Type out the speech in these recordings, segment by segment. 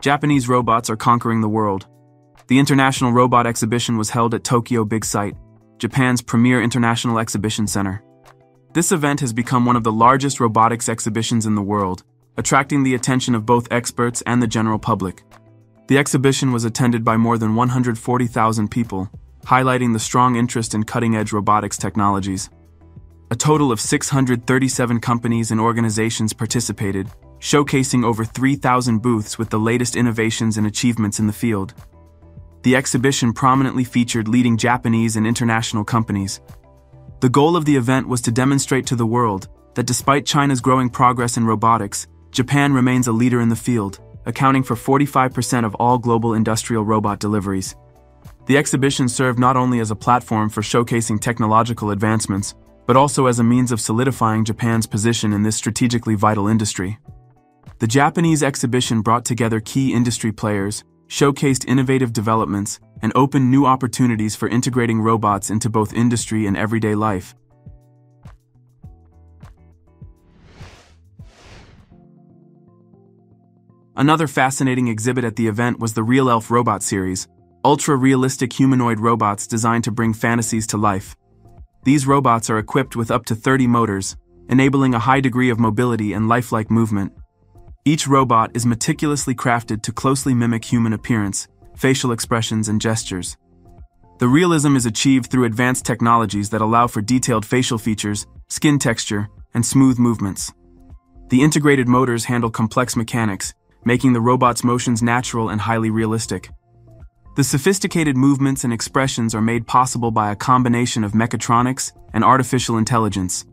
Japanese robots are conquering the world. The International Robot Exhibition was held at Tokyo Big Sight, Japan's premier international exhibition center. This event has become one of the largest robotics exhibitions in the world, attracting the attention of both experts and the general public. The exhibition was attended by more than 140,000 people, highlighting the strong interest in cutting-edge robotics technologies. A total of 637 companies and organizations participated, showcasing over 3,000 booths with the latest innovations and achievements in the field. The exhibition prominently featured leading Japanese and international companies. The goal of the event was to demonstrate to the world that despite China's growing progress in robotics, Japan remains a leader in the field, accounting for 45% of all global industrial robot deliveries. The exhibition served not only as a platform for showcasing technological advancements, but also as a means of solidifying Japan's position in this strategically vital industry. The Japanese exhibition brought together key industry players, showcased innovative developments, and opened new opportunities for integrating robots into both industry and everyday life. Another fascinating exhibit at the event was the Real Elf Robot Series, ultra-realistic humanoid robots designed to bring fantasies to life. These robots are equipped with up to 30 motors, enabling a high degree of mobility and lifelike movement. Each robot is meticulously crafted to closely mimic human appearance, facial expressions, and gestures. The realism is achieved through advanced technologies that allow for detailed facial features, skin texture, and smooth movements. The integrated motors handle complex mechanics, making the robot's motions natural and highly realistic. The sophisticated movements and expressions are made possible by a combination of mechatronics and artificial intelligence.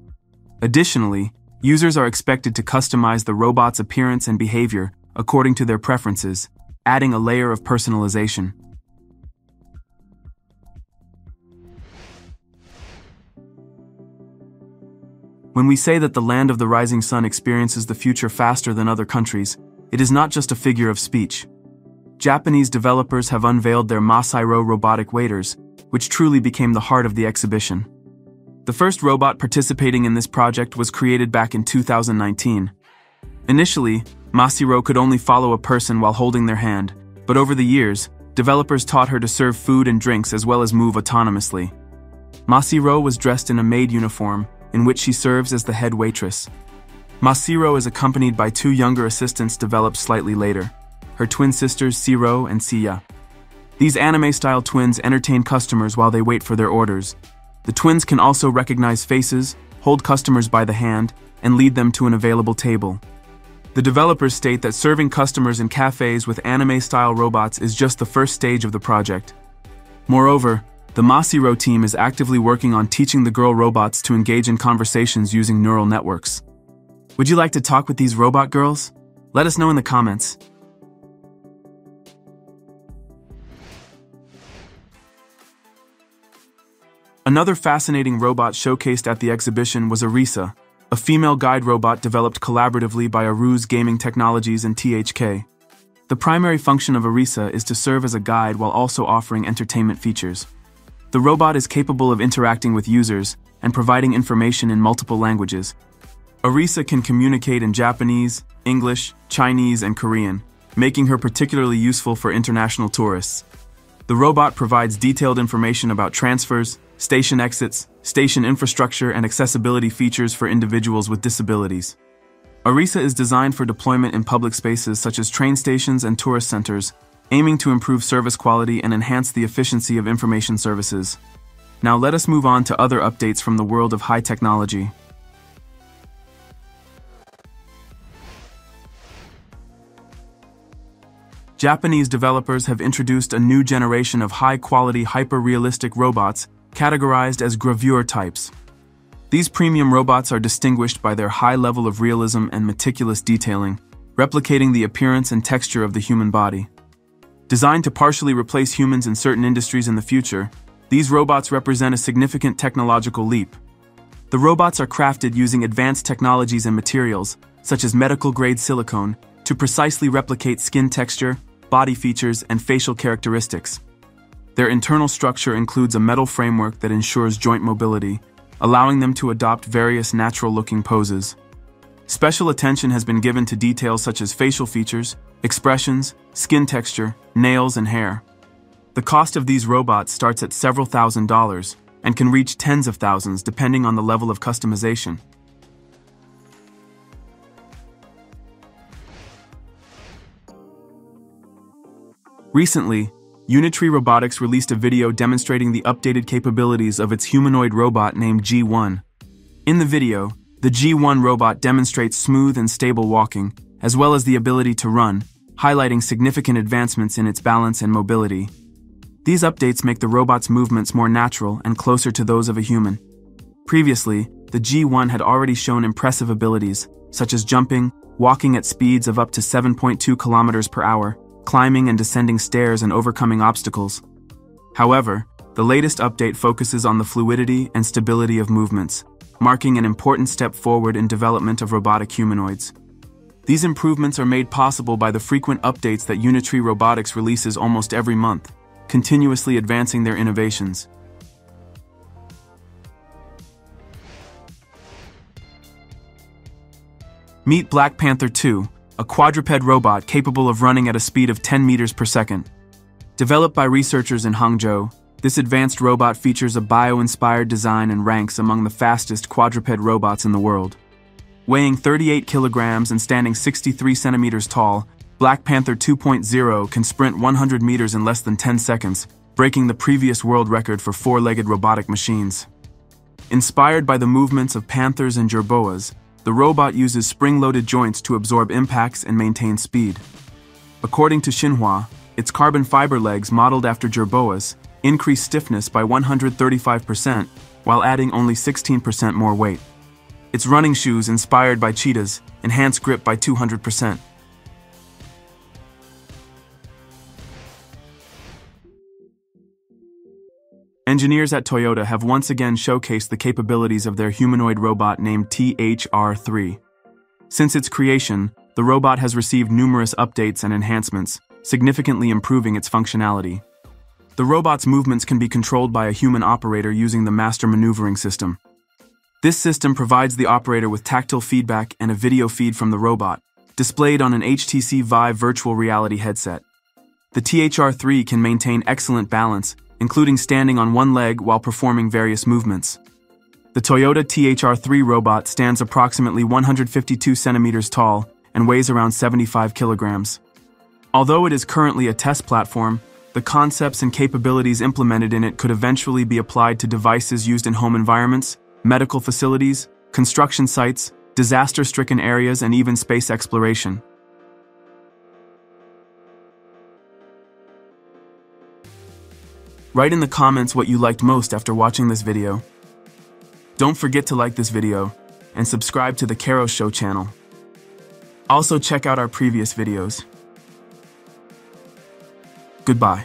Additionally, users are expected to customize the robot's appearance and behavior according to their preferences, adding a layer of personalization. When we say that the land of the rising sun experiences the future faster than other countries, it is not just a figure of speech. Japanese developers have unveiled their Masiro robotic waders, which truly became the heart of the exhibition. The first robot participating in this project was created back in 2019. Initially, Masiro could only follow a person while holding their hand, but over the years, developers taught her to serve food and drinks as well as move autonomously. Masiro was dressed in a maid uniform, in which she serves as the head waitress. Masiro is accompanied by two younger assistants developed slightly later, her twin sisters Siro and Sia. These anime-style twins entertain customers while they wait for their orders. The twins can also recognize faces, hold customers by the hand, and lead them to an available table. The developers state that serving customers in cafes with anime-style robots is just the first stage of the project. Moreover, the Masiro team is actively working on teaching the girl robots to engage in conversations using neural networks. Would you like to talk with these robot girls? Let us know in the comments. Another fascinating robot showcased at the exhibition was Arisa, a female guide robot developed collaboratively by Aruze Gaming Technologies and THK. The primary function of Arisa is to serve as a guide while also offering entertainment features. The robot is capable of interacting with users and providing information in multiple languages. Arisa can communicate in Japanese, English, Chinese, and Korean, making her particularly useful for international tourists. The robot provides detailed information about transfers, station exits, station infrastructure, and accessibility features for individuals with disabilities. Arisa is designed for deployment in public spaces such as train stations and tourist centers, aiming to improve service quality and enhance the efficiency of information services. Now let us move on to other updates from the world of high technology. Japanese developers have introduced a new generation of high-quality, hyper-realistic robots categorized as gravure types. These premium robots are distinguished by their high level of realism and meticulous detailing, replicating the appearance and texture of the human body. Designed to partially replace humans in certain industries in the future, these robots represent a significant technological leap. The robots are crafted using advanced technologies and materials, such as medical-grade silicone, to precisely replicate skin texture, body features, and facial characteristics. Their internal structure includes a metal framework that ensures joint mobility, allowing them to adopt various natural-looking poses. Special attention has been given to details such as facial features, expressions, skin texture, nails, and hair. The cost of these robots starts at several thousand dollars and can reach tens of thousands depending on the level of customization. Recently, Unitree Robotics released a video demonstrating the updated capabilities of its humanoid robot named G1. In the video, the G1 robot demonstrates smooth and stable walking, as well as the ability to run, highlighting significant advancements in its balance and mobility. These updates make the robot's movements more natural and closer to those of a human. Previously, the G1 had already shown impressive abilities, such as jumping, walking at speeds of up to 7.2 kilometers per hour, climbing and descending stairs, and overcoming obstacles. However, the latest update focuses on the fluidity and stability of movements, marking an important step forward in development of robotic humanoids. These improvements are made possible by the frequent updates that Unitree Robotics releases almost every month, continuously advancing their innovations. Meet Black Panther 2, a quadruped robot capable of running at a speed of 10 meters per second. Developed by researchers in Hangzhou, this advanced robot features a bio-inspired design and ranks among the fastest quadruped robots in the world. Weighing 38 kilograms and standing 63 centimeters tall, Black Panther 2.0 can sprint 100 meters in less than 10 seconds, breaking the previous world record for four-legged robotic machines. Inspired by the movements of panthers and jerboas, the robot uses spring-loaded joints to absorb impacts and maintain speed. According to Xinhua, its carbon fiber legs modeled after jerboas increase stiffness by 135% while adding only 16% more weight. Its running shoes, inspired by cheetahs, enhance grip by 200%. Engineers at Toyota have once again showcased the capabilities of their humanoid robot named THR3. Since its creation, the robot has received numerous updates and enhancements, significantly improving its functionality. The robot's movements can be controlled by a human operator using the master maneuvering system. This system provides the operator with tactile feedback and a video feed from the robot, displayed on an HTC Vive virtual reality headset. The THR3 can maintain excellent balance, including standing on one leg while performing various movements. The Toyota THR3 robot stands approximately 152 centimeters tall and weighs around 75 kilograms. Although it is currently a test platform, the concepts and capabilities implemented in it could eventually be applied to devices used in home environments, medical facilities, construction sites, disaster-stricken areas, and even space exploration. Write in the comments what you liked most after watching this video. Don't forget to like this video and subscribe to the Carros Show channel. Also check out our previous videos. Goodbye.